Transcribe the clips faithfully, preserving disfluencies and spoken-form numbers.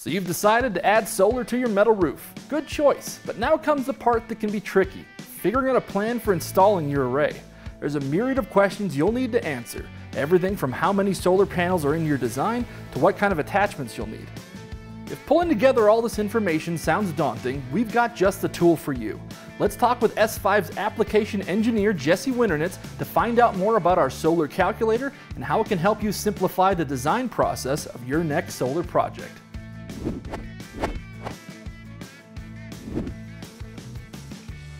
So you've decided to add solar to your metal roof. Good choice, but now comes the part that can be tricky, figuring out a plan for installing your array. There's a myriad of questions you'll need to answer, everything from how many solar panels are in your design to what kind of attachments you'll need. If pulling together all this information sounds daunting, we've got just the tool for you. Let's talk with S five's application engineer, Jesse Winternitz, to find out more about our solar calculator and how it can help you simplify the design process of your next solar project.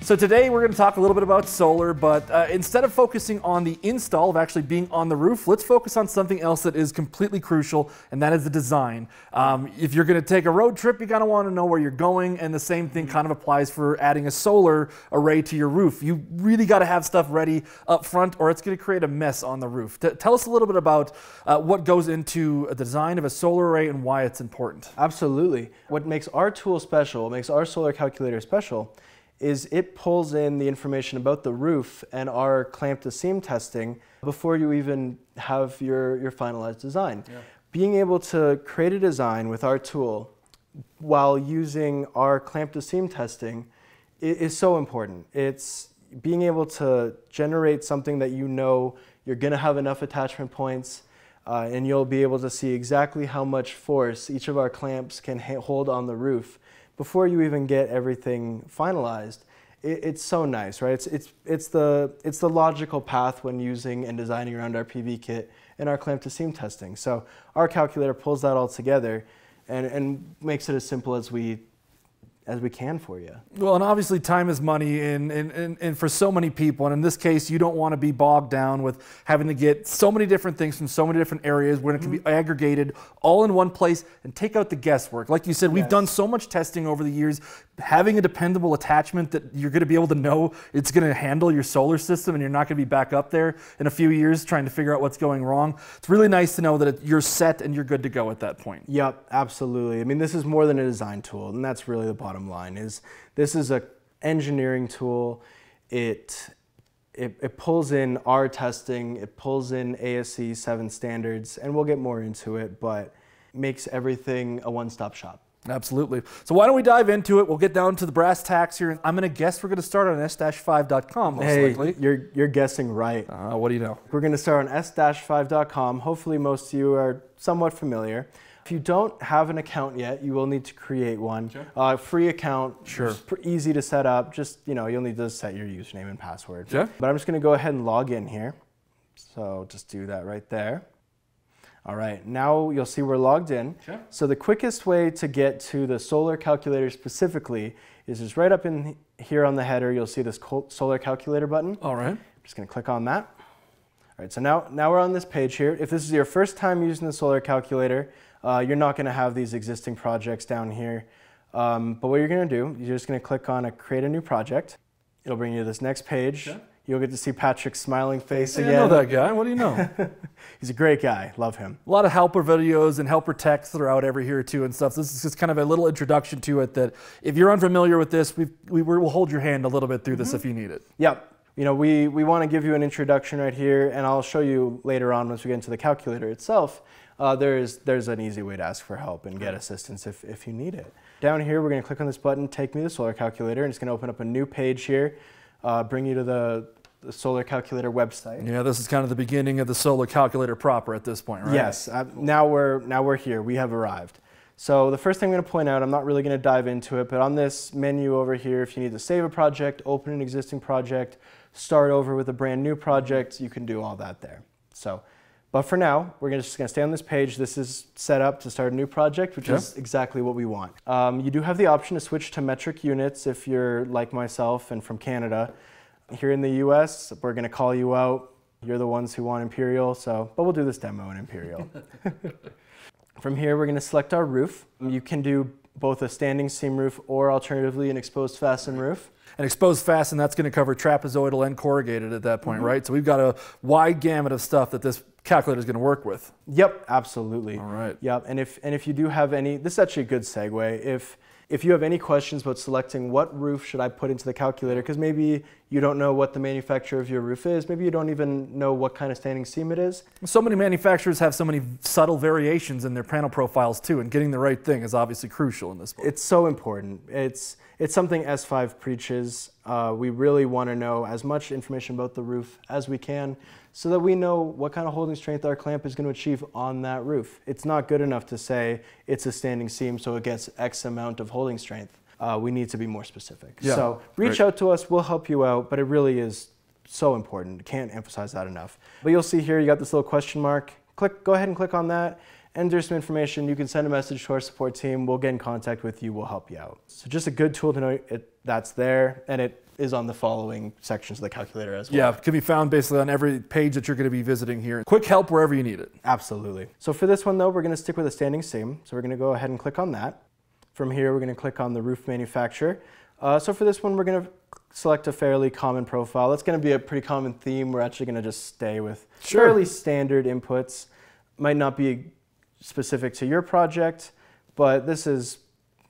So today we're going to talk a little bit about solar, but uh, instead of focusing on the install of actually being on the roof, let's focus on something else that is completely crucial, and that is the design. Um, if you're going to take a road trip, you're going to want to know where you're going, and the same thing kind of applies for adding a solar array to your roof. You really got to have stuff ready up front, or it's going to create a mess on the roof. T- tell us a little bit about uh, what goes into the design of a solar array and why it's important. Absolutely. What makes our tool special, what makes our solar calculator special, is it pulls in the information about the roof and our clamp to seam testing before you even have your, your finalized design. Yeah. Being able to create a design with our tool while using our clamp to seam testing is, is so important. It's being able to generate something that you know you're going to have enough attachment points uh, and you'll be able to see exactly how much force each of our clamps can hold on the roof before you even get everything finalized. It, it's so nice, right? It's, it's, it's, the, it's the logical path when using and designing around our P V kit and our clamp to seam testing. So our calculator pulls that all together and, and makes it as simple as we as we can for you. Well, and obviously time is money, and, and, and, and for so many people, and in this case, you don't want to be bogged down with having to get so many different things from so many different areas when it can be aggregated all in one place and take out the guesswork. Like you said, we've yes. done so much testing over the years. Having a dependable attachment that you're going to be able to know it's going to handle your solar system and you're not going to be back up there in a few years trying to figure out what's going wrong. It's really nice to know that it, you're set and you're good to go at that point. Yep, absolutely. I mean, this is more than a design tool, and that's really the bottom line is this is an engineering tool. It, it it pulls in our testing, it pulls in A S C seven standards, and we'll get more into it, but makes everything a one-stop shop. Absolutely. So why don't we dive into it? We'll get down to the brass tacks here. I'm going to guess we're going to start on S five dot com most hey, likely. You're, you're guessing right. Uh, what do you know? We're going to start on S five dot com. Hopefully most of you are somewhat familiar. If you don't have an account yet, you will need to create one. Sure. Uh, free account, sure. Easy to set up. Just, you know, you'll need to set your username and password. Sure. But I'm just going to go ahead and log in here. So just do that right there. All right, now you'll see we're logged in. Sure. So the quickest way to get to the solar calculator specifically is just right up in here on the header, you'll see this solar calculator button. All right. I'm just going to click on that. All right, so now, now we're on this page here. If this is your first time using the solar calculator, Uh, you're not going to have these existing projects down here, um, but what you're going to do, you're just going to click on a create a new project. It'll bring you to this next page. Sure. You'll get to see Patrick's smiling face hey, again. I know that guy. What do you know? He's a great guy. Love him. A lot of helper videos and helper texts that are out every here too and stuff. This is just kind of a little introduction to it that if you're unfamiliar with this, we've, we will hold your hand a little bit through mm-hmm. this if you need it. Yep. You know, we, we want to give you an introduction right here, and I'll show you later on once we get into the calculator itself. Uh, there is, there's an easy way to ask for help and get assistance if, if you need it. Down here, we're going to click on this button, Take Me to the Solar Calculator, and it's going to open up a new page here, uh, bring you to the, the Solar Calculator website. Yeah, this is kind of the beginning of the Solar Calculator proper at this point, right? Yes. Uh, now, we're, now we're here. We have arrived. So the first thing I'm going to point out, I'm not really going to dive into it, but on this menu over here, if you need to save a project, open an existing project, start over with a brand new project, you can do all that there. So, but for now, we're just going to stay on this page. This is set up to start a new project, which yep. is exactly what we want. Um, you do have the option to switch to metric units if you're like myself and from Canada. Here in the U S, we're going to call you out. You're the ones who want imperial, so, but we'll do this demo in imperial. From here, we're going to select our roof. You can do both a standing seam roof or alternatively an exposed fasten roof. An exposed fasten, that's going to cover trapezoidal and corrugated at that point, mm-hmm. right? So we've got a wide gamut of stuff that this calculator is going to work with. Yep, absolutely. All right. Yep, and if, and if you do have any, this is actually a good segue. If, if you have any questions about selecting what roof should I put into the calculator, because maybe You don't know what the manufacturer of your roof is. Maybe you don't even know what kind of standing seam it is. So many manufacturers have so many subtle variations in their panel profiles too, and getting the right thing is obviously crucial in this book. It's so important. It's, it's something S five preaches. Uh, we really want to know as much information about the roof as we can so that we know what kind of holding strength our clamp is going to achieve on that roof. It's not good enough to say it's a standing seam so it gets X amount of holding strength. Uh, we need to be more specific. Yeah. So reach right. out to us, we'll help you out, but it really is so important. Can't emphasize that enough. But you'll see here, you got this little question mark. Click, go ahead and click on that. Enter some information. You can send a message to our support team. We'll get in contact with you. We'll help you out. So just a good tool to know it, that's there, and it is on the following sections of the calculator as well. Yeah, it can be found basically on every page that you're going to be visiting here. Quick help wherever you need it. Absolutely. So for this one though, we're going to stick with a standing seam. So we're going to go ahead and click on that. From here, we're going to click on the roof manufacturer. Uh, so for this one, we're going to select a fairly common profile. That's going to be a pretty common theme. We're actually going to just stay with sure. fairly standard inputs. Might not be specific to your project, but this is,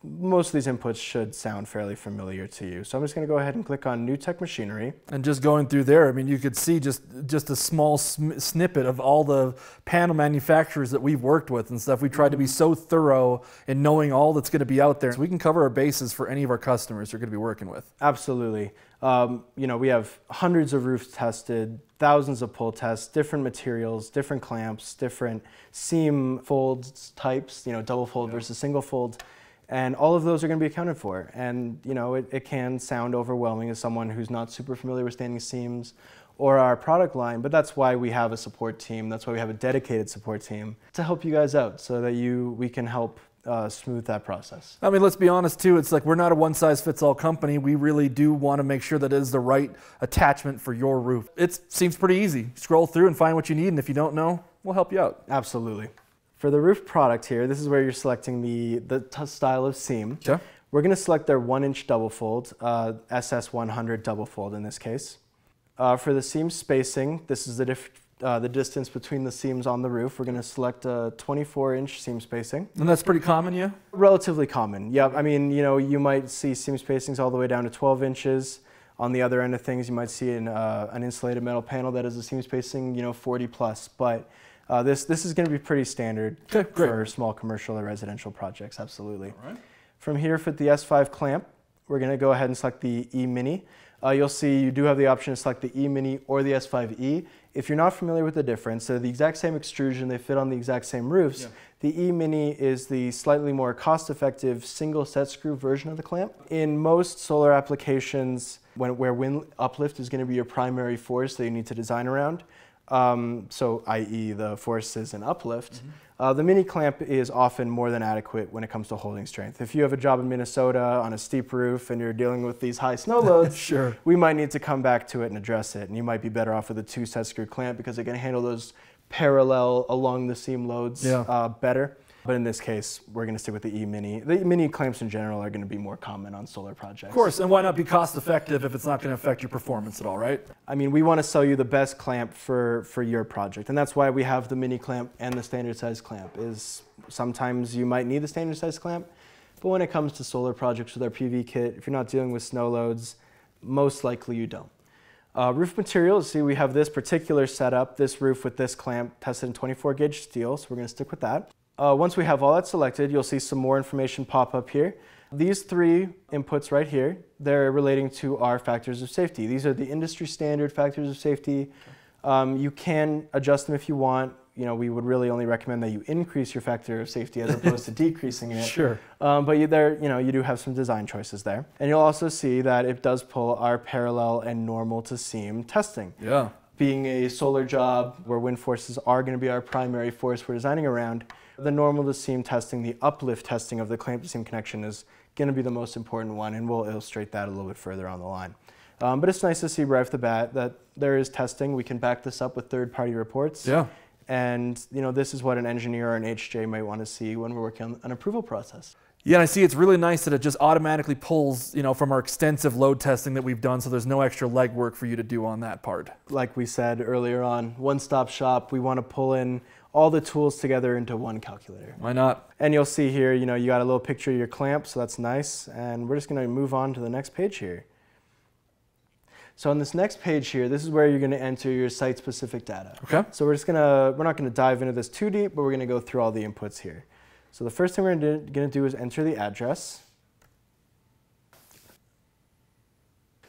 most of these inputs should sound fairly familiar to you. So I'm just going to go ahead and click on New Tech Machinery. And just going through there, I mean, you could see just, just a small sm snippet of all the panel manufacturers that we've worked with and stuff. We tried to be so thorough in knowing all that's going to be out there. So we can cover our bases for any of our customers you're going to be working with. Absolutely. Um, you know, we have hundreds of roofs tested, thousands of pull tests, different materials, different clamps, different seam folds types, you know, double fold yeah. versus single fold. And all of those are going to be accounted for. And you know, it, it can sound overwhelming as someone who's not super familiar with standing seams or our product line, but that's why we have a support team. That's why we have a dedicated support team to help you guys out so that you, we can help uh, smooth that process. I mean, let's be honest too, it's like we're not a one-size-fits-all company. We really do want to make sure that it is the right attachment for your roof. It seems pretty easy. Scroll through and find what you need, and if you don't know, we'll help you out. Absolutely. For the roof product here, this is where you're selecting the, the t style of seam. Yeah. We're going to select their one inch double fold, uh, S S one hundred double fold in this case. Uh, for the seam spacing, this is the, diff uh, the distance between the seams on the roof. We're going to select a twenty-four inch seam spacing. And that's pretty common, yeah? Relatively common, yeah. I mean, you know, you might see seam spacings all the way down to twelve inches. On the other end of things, you might see an, uh, an insulated metal panel that is a seam spacing, you know, forty plus. But Uh, this, this is going to be pretty standard okay, for small commercial or residential projects, absolutely. All right. From here for the S five clamp, we're going to go ahead and select the E mini. Uh, you'll see you do have the option to select the E mini or the S five E. If you're not familiar with the difference, they're the exact same extrusion, they fit on the exact same roofs. Yeah. The E mini is the slightly more cost-effective single set screw version of the clamp. In most solar applications, when, where wind uplift is going to be your primary force that you need to design around, Um, so that is the forces and uplift, mm-hmm. uh, the mini clamp is often more than adequate when it comes to holding strength. If you have a job in Minnesota on a steep roof and you're dealing with these high snow loads, sure. we might need to come back to it and address it. And you might be better off with a two set screw clamp because it can handle those parallel along the seam loads yeah. uh, better. But in this case, we're going to stick with the E mini. The E mini clamps in general are going to be more common on solar projects. Of course, and why not be cost effective if it's not going to affect your performance at all, right? I mean, we want to sell you the best clamp for, for your project, and that's why we have the mini clamp and the standard size clamp. Is sometimes you might need the standard size clamp, but when it comes to solar projects with our P V kit, if you're not dealing with snow loads, most likely you don't. Uh, roof materials, see we have this particular setup, this roof with this clamp tested in twenty-four gauge steel, so we're going to stick with that. Uh, once we have all that selected, you'll see some more information pop up here. These three inputs right here, they're relating to our factors of safety. These are the industry standard factors of safety. Um, you can adjust them if you want. You know, we would really only recommend that you increase your factor of safety as opposed to decreasing it. Sure. Um, but you, there, you know, you do have some design choices there. And you'll also see that it does pull our parallel and normal to seam testing. Yeah. Being a solar job where wind forces are going to be our primary force we're designing around, the normal to seam testing, the uplift testing of the clamp to seam connection is going to be the most important one, and we'll illustrate that a little bit further on the line. Um, but it's nice to see right off the bat that there is testing. We can back this up with third-party reports. Yeah. And you know, this is what an engineer or an H J might want to see when we're working on an approval process. Yeah, and I see it's really nice that it just automatically pulls, you know, from our extensive load testing that we've done, so there's no extra legwork for you to do on that part. Like we said earlier on, one-stop shop, we want to pull in all the tools together into one calculator. Why not? And you'll see here, you know, you got a little picture of your clamp, so that's nice, and we're just going to move on to the next page here. So on this next page here, this is where you're going to enter your site-specific data. Okay. So we're just going to, we're not going to dive into this too deep, but we're going to go through all the inputs here. So the first thing we're going to do is enter the address.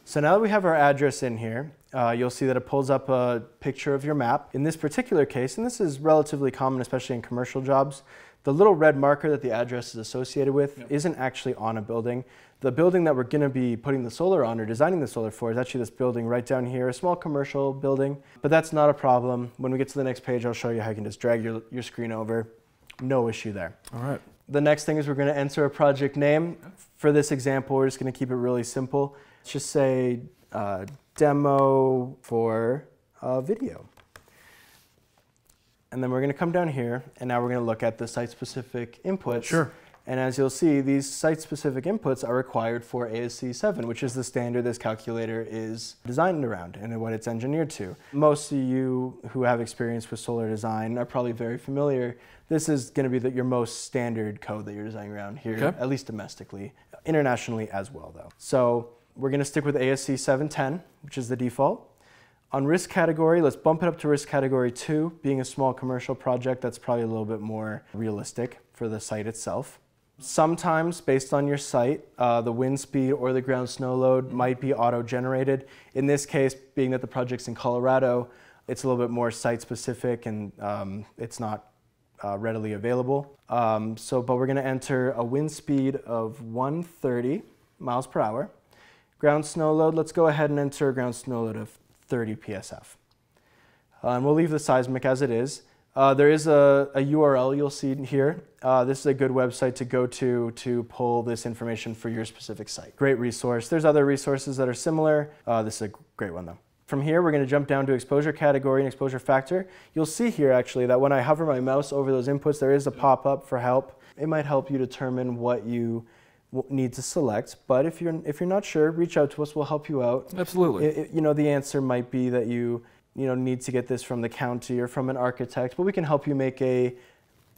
So now that we have our address in here, uh, you'll see that it pulls up a picture of your map. In this particular case, and this is relatively common, especially in commercial jobs, the little red marker that the address is associated with yep. isn't actually on a building. The building that we're going to be putting the solar on or designing the solar for is actually this building right down here, a small commercial building, but that's not a problem. When we get to the next page, I'll show you how you can just drag your, your screen over. No issue there. All right. The next thing is we're going to enter a project name. For this example, we're just going to keep it really simple. Let's just say uh, demo for a video. And then we're going to come down here, and now we're going to look at the site-specific inputs. Sure. And as you'll see, these site-specific inputs are required for A S C seven, which is the standard this calculator is designed around and what it's engineered to. Most of you who have experience with solar design are probably very familiar. This is going to be the, your most standard code that you're designing around here, okay. at least domestically, internationally as well, though. So we're going to stick with A S C seven ten, which is the default. On risk category, let's bump it up to risk category two. Being a small commercial project, that's probably a little bit more realistic for the site itself. Sometimes, based on your site, uh, the wind speed or the ground snow load might be auto-generated. In this case, being that the project's in Colorado, it's a little bit more site-specific and um, it's not uh, readily available. Um, so, but we're going to enter a wind speed of one hundred thirty miles per hour. Ground snow load, let's go ahead and enter a ground snow load of thirty P S F. Uh, and we'll leave the seismic as it is. Uh, there is a, a U R L you'll see here. Uh, this is a good website to go to to pull this information for your specific site. Great resource. There's other resources that are similar. Uh, this is a great one though. From here, we're going to jump down to exposure category and exposure factor. You'll see here actually that when I hover my mouse over those inputs, there is a pop-up for help. It might help you determine what you need to select, but if you're if you're not sure, reach out to us. We'll help you out. Absolutely. It, it, you know, the answer might be that you you know need to get this from the county or from an architect, but we can help you make a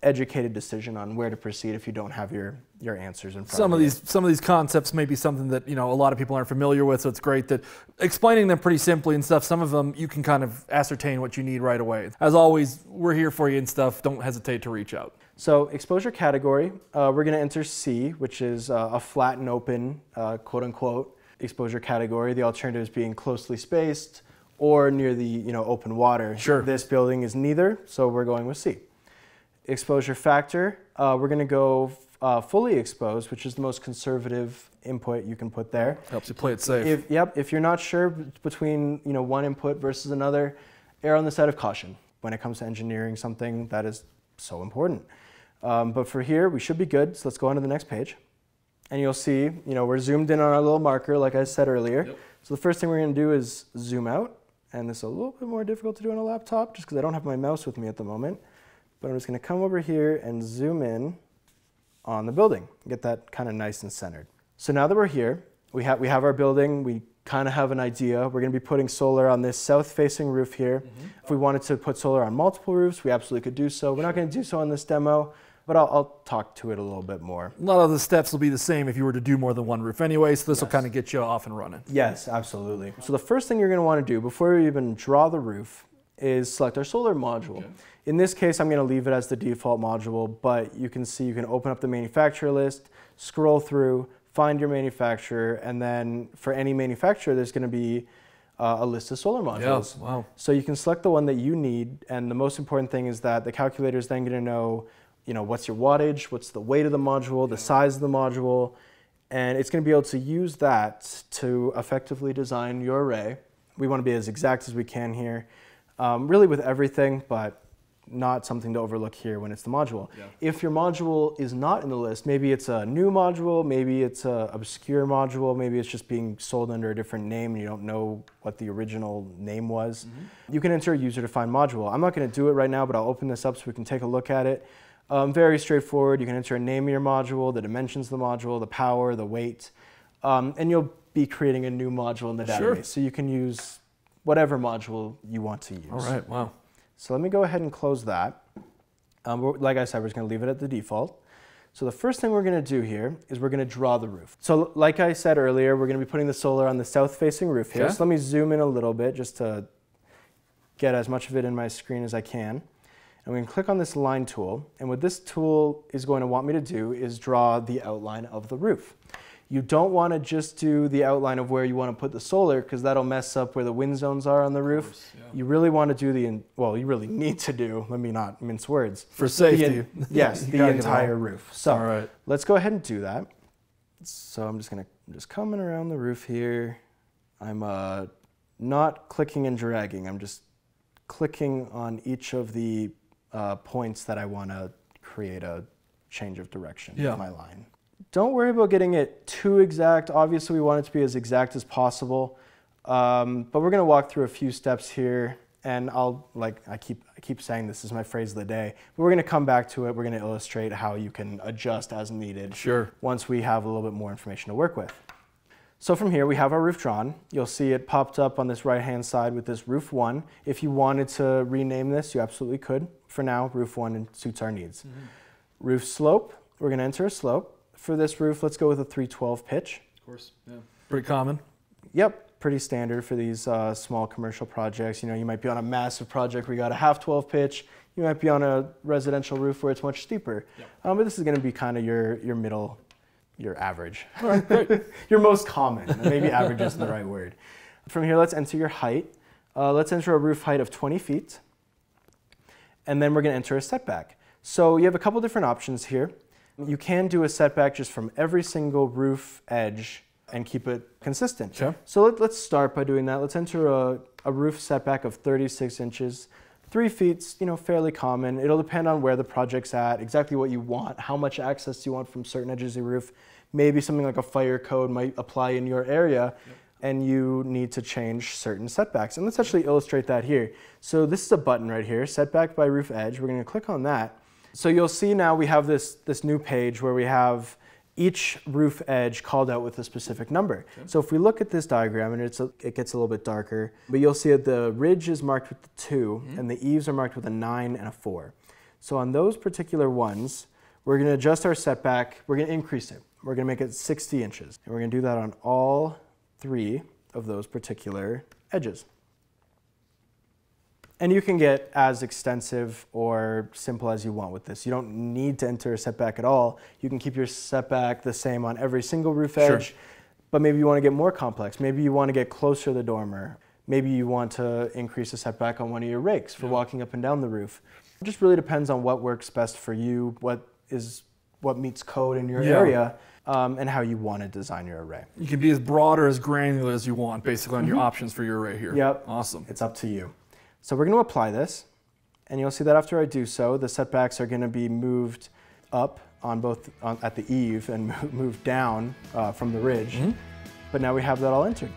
educated decision on where to proceed if you don't have your your answers in front some of you. These some of these concepts may be something that you know a lot of people aren't familiar with, so it's great that explaining them pretty simply and stuff. Some of them you can kind of ascertain what you need right away. As always, we're here for you and stuff. Don't hesitate to reach out. So exposure category, uh, we're going to enter C, which is uh, a flat and open, uh, quote unquote, exposure category. The alternatives being closely spaced or near the you know open water. Sure. This building is neither, so we're going with C. Exposure factor, uh, we're going to go uh, fully exposed, which is the most conservative input you can put there. Helps you play it safe. If, yep. If you're not sure between you know one input versus another, err on the side of caution. When it comes to engineering something, that is so important. Um, but for here, we should be good, so let's go on to the next page. And you'll see, you know, we're zoomed in on our little marker, like I said earlier. Yep. So the first thing we're going to do is zoom out, and this is a little bit more difficult to do on a laptop, just because I don't have my mouse with me at the moment. But I'm just going to come over here and zoom in on the building, get that kind of nice and centered. So now that we're here, we, ha we have our building, we kind of have an idea. We're going to be putting solar on this south-facing roof here. Mm-hmm. If we wanted to put solar on multiple roofs, we absolutely could do so. We're sure. not going to do so on this demo. But I'll, I'll talk to it a little bit more. A lot of the steps will be the same if you were to do more than one roof anyway, so this yes. will kind of get you off and running. Yes, absolutely. So the first thing you're going to want to do before you even draw the roof is select our solar module. Okay. In this case, I'm going to leave it as the default module, but you can see you can open up the manufacturer list, scroll through, find your manufacturer, and then for any manufacturer, there's going to be Uh, a list of solar modules. Yeah, wow. So you can select the one that you need, and the most important thing is that the calculator is then going to know, you know, what's your wattage, what's the weight of the module, yeah. the size of the module, and it's going to be able to use that to effectively design your array. We want to be as exact as we can here, um, really with everything, but not something to overlook here when it's the module. Yeah. If your module is not in the list, maybe it's a new module, maybe it's an obscure module, maybe it's just being sold under a different name and you don't know what the original name was, mm-hmm. you can enter a user-defined module. I'm not going to do it right now, but I'll open this up so we can take a look at it. Um, very straightforward. You can enter a name of your module, the dimensions of the module, the power, the weight, um, and you'll be creating a new module in the database. Sure. So you can use whatever module you want to use. All right, wow. So let me go ahead and close that. Um, like I said, we're just going to leave it at the default. So the first thing we're going to do here is we're going to draw the roof. So like I said earlier, we're going to be putting the solar on the south-facing roof here. Okay. So let me zoom in a little bit just to get as much of it in my screen as I can. And we can click on this line tool. And what this tool is going to want me to do is draw the outline of the roof. You don't want to just do the outline of where you want to put the solar, because that'll mess up where the wind zones are on the roof. Course, yeah. You really want to do the, well, you really need to do, let me not mince words. For safety. The, yes, the entire roof. So all right, let's go ahead and do that. So I'm just going to, I'm just coming around the roof here. I'm uh, not clicking and dragging. I'm just clicking on each of the uh, points that I want to create a change of direction yeah. with my line. Don't worry about getting it too exact. Obviously, we want it to be as exact as possible, um, but we're going to walk through a few steps here, and I'll like I keep I keep saying this is my phrase of the day, but we're going to come back to it. We're going to illustrate how you can adjust as needed. Sure. Once we have a little bit more information to work with. So from here, we have our roof drawn. You'll see it popped up on this right-hand side with this roof one. If you wanted to rename this, you absolutely could. For now, roof one suits our needs. Mm-hmm. Roof slope. We're going to enter a slope. For this roof, let's go with a three twelve pitch. Of course, yeah. Pretty common. Yep, pretty standard for these uh, small commercial projects. You know, you might be on a massive project where you got a half twelve pitch. You might be on a residential roof where it's much steeper. Yep. Um, but this is going to be kind of your your middle, your average. All right, great. Your most common. Maybe average isn't the right word. From here, let's enter your height. Uh, let's enter a roof height of twenty feet. And then we're going to enter a setback. So you have a couple different options here. You can do a setback just from every single roof edge and keep it consistent. Sure. So let, let's start by doing that. Let's enter a, a roof setback of thirty-six inches. Three feet's, you know, fairly common. It'll depend on where the project's at, exactly what you want, how much access you want from certain edges of your roof. Maybe something like a fire code might apply in your area, yep. and you need to change certain setbacks. And let's actually illustrate that here. So this is a button right here, setback by roof edge. We're going to click on that. So you'll see now we have this, this new page where we have each roof edge called out with a specific number. Okay. So if we look at this diagram, and it's a, it gets a little bit darker, but you'll see that the ridge is marked with the two, mm-hmm. and the eaves are marked with a nine and a four. So on those particular ones, we're going to adjust our setback. We're going to increase it. We're going to make it sixty inches. And we're going to do that on all three of those particular edges. And you can get as extensive or simple as you want with this. You don't need to enter a setback at all. You can keep your setback the same on every single roof edge, sure. but maybe you want to get more complex. Maybe you want to get closer to the dormer. Maybe you want to increase the setback on one of your rakes for yeah. walking up and down the roof. It just really depends on what works best for you, what is what meets code in your yeah. area, um, and how you want to design your array. You can be as broad or as granular as you want, basically, on your options for your array here. Yep. Awesome. It's up to you. So we're going to apply this, and you'll see that after I do so, the setbacks are going to be moved up on both on, at the eave and moved down uh, from the ridge. Mm-hmm. But now we have that all entered.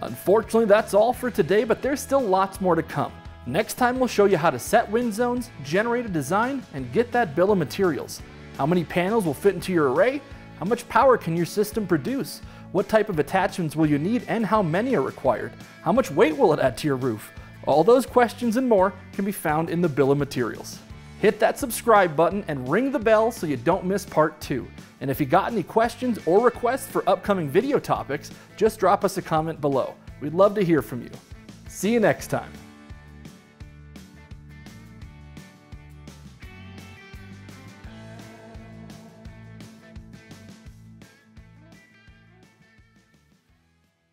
Unfortunately, that's all for today, but there's still lots more to come. Next time, we'll show you how to set wind zones, generate a design, and get that bill of materials. How many panels will fit into your array? How much power can your system produce? What type of attachments will you need and how many are required? How much weight will it add to your roof? All those questions and more can be found in the Bill of Materials. Hit that subscribe button and ring the bell so you don't miss part two. And if you got any questions or requests for upcoming video topics, just drop us a comment below. We'd love to hear from you. See you next time.